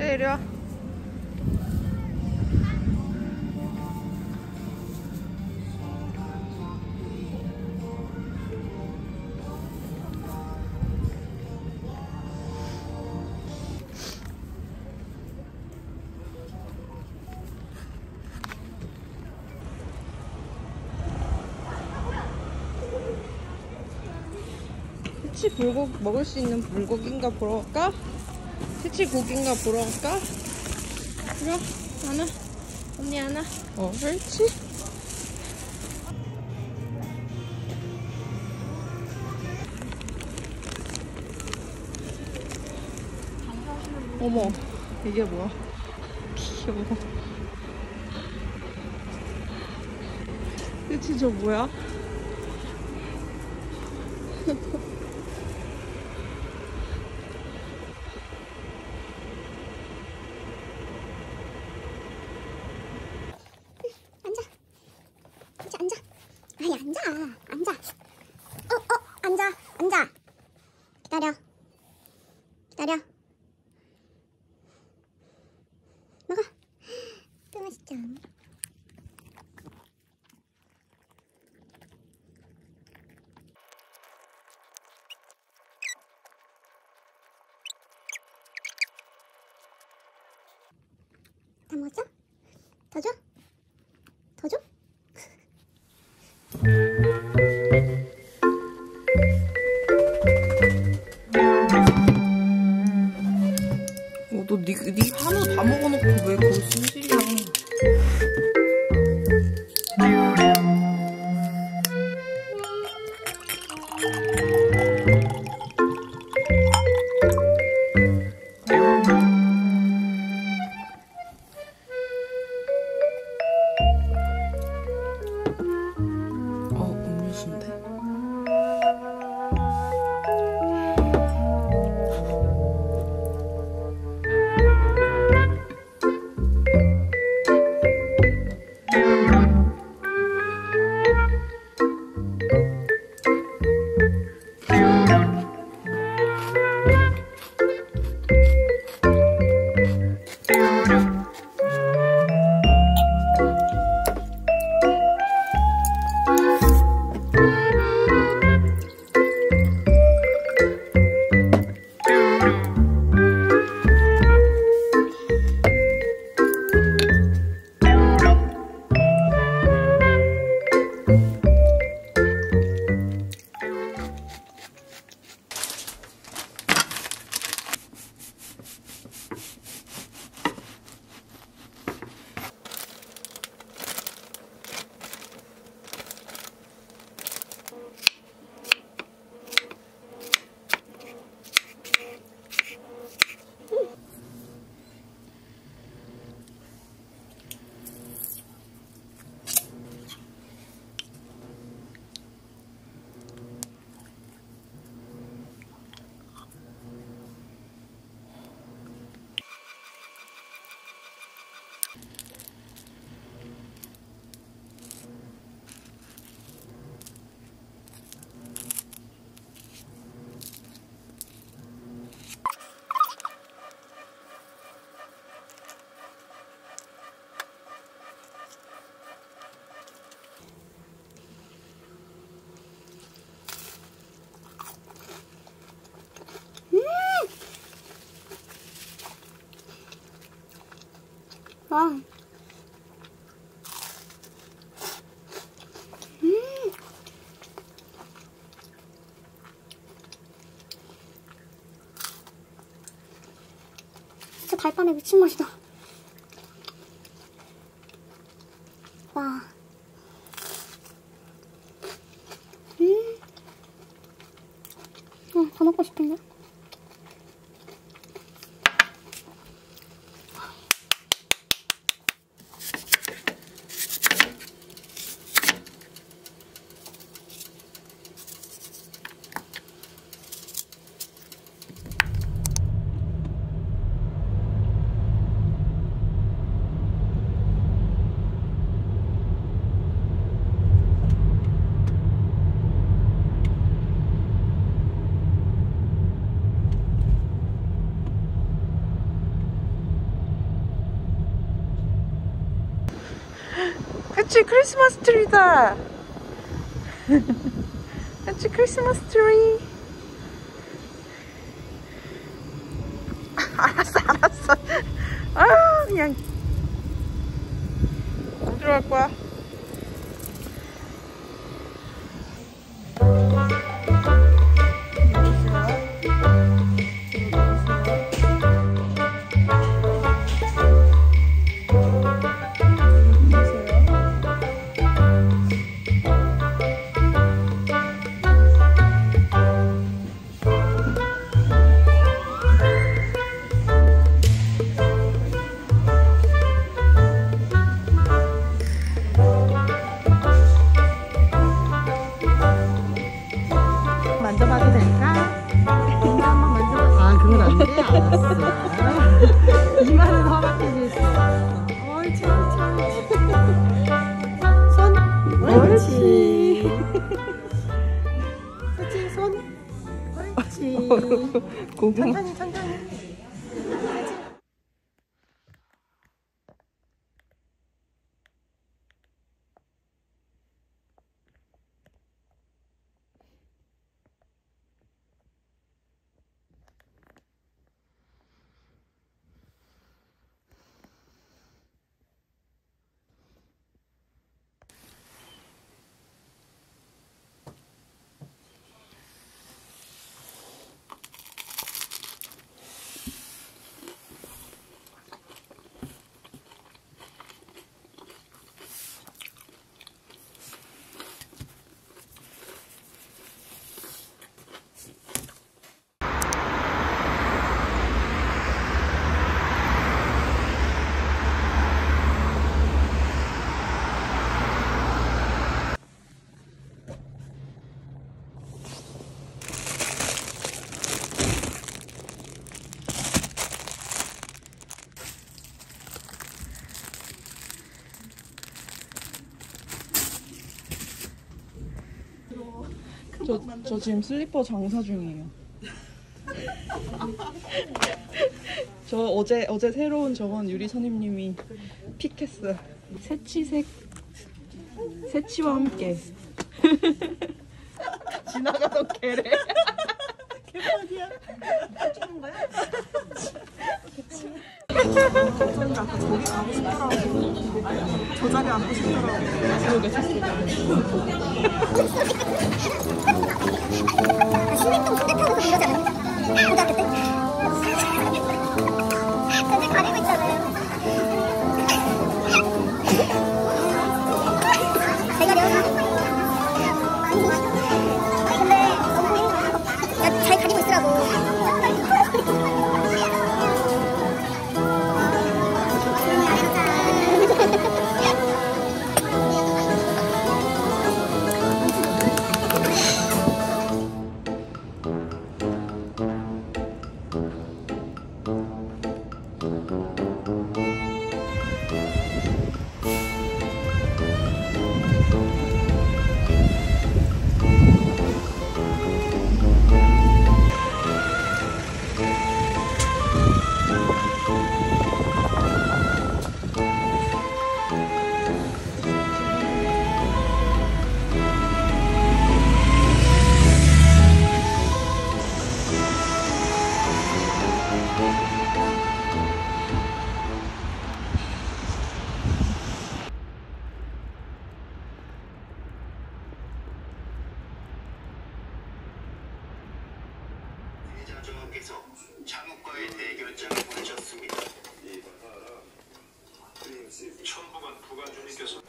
쟤 이리 와. 새치 불고기 먹을 수 있는 불고기인가 보러 갈까? 새치 고기인가 보러 갈까? 그럼 안아 언니 안아. 어 그렇지. 어머 이게 뭐야? 귀여워. 새치 저 뭐야? 앉아. 앉아. 기다려. 먹어. 또 맛있죠? 다 먹었어? 더 줘? 네 한우 다 먹어놓고 왜 그걸 순실이야. 음료수인데? 와. 진짜 달밤에 미친 맛이다. 와. 더 먹고 싶은데? 현지 크리스마스 트리다. 현지 크리스마스 트리. 알았어. 아 그냥 어디로 갈 거야? 만져봐도 될까? 엄마 한번 만져봐도 될까? 아 그건 안 돼? 알았어. 이마는 험악해져 있어. 옳지 옳지. 손? 옳지. 옳지 손? 옳지. 천천히 천천히. 저 지금 슬리퍼 장사 중이에요. 저 어제 새로운 저건 유리 선임님이 픽했어. 새치와 함께 지나가던 개래. 개 어디야? 쫓는 거야? 저기 가고 싶더라고. 저 자리 앉고 싶더라고. 장관께서 장국과의 대결장을 보내셨습니다. 천부관 부관주님께서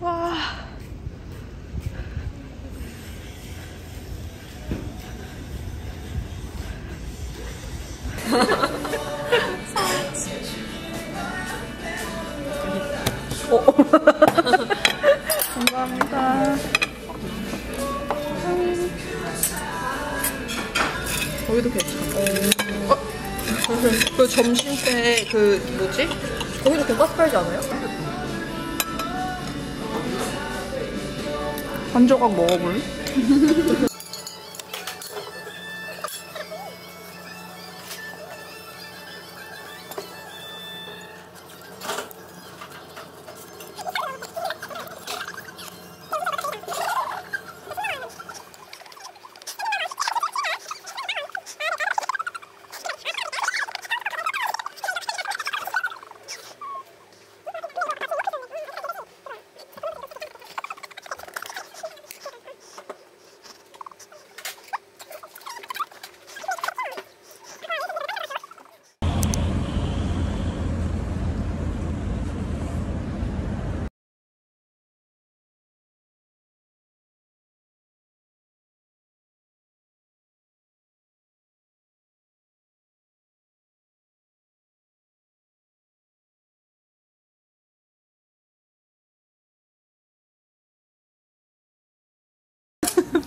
와. 감사합니다. 거기도 괜찮아. 그 점심 때 그 뭐지? 거기도 돈가스 팔지 않아요? 한 조각 먹어볼래?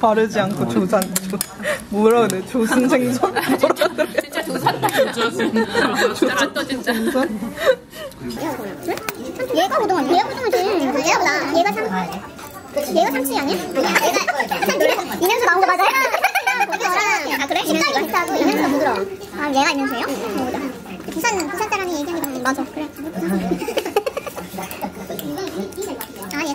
바르지 않고 조산, 뭐라 그래? 조순생선? 진짜 조산다. 조산다 진짜. 얘가 고등어지. 얘가 얘가 삼치 아니야? 얘가 이면수 나온 거 맞아요? 아 그래? 식감이 비슷하고 이면수가 부드러워. 아 얘가 이면수예요? 부산 사람이 얘기한 게 맞아. 그래. 아 얘.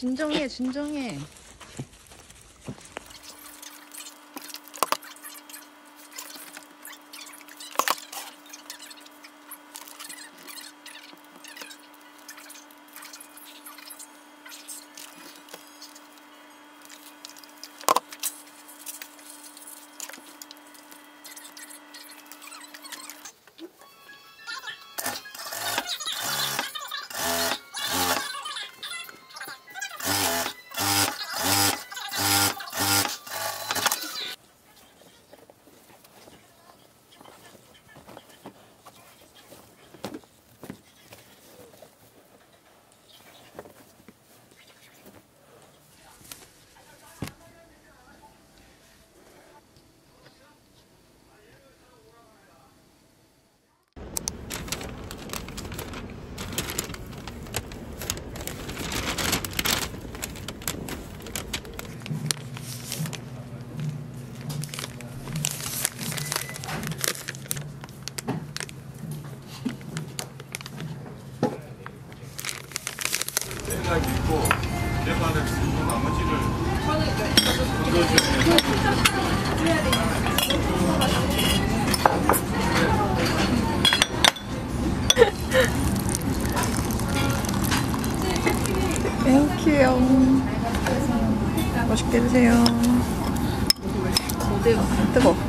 진정해, 진정해. 귀여워. 맛있게 드세요. 뜨거워.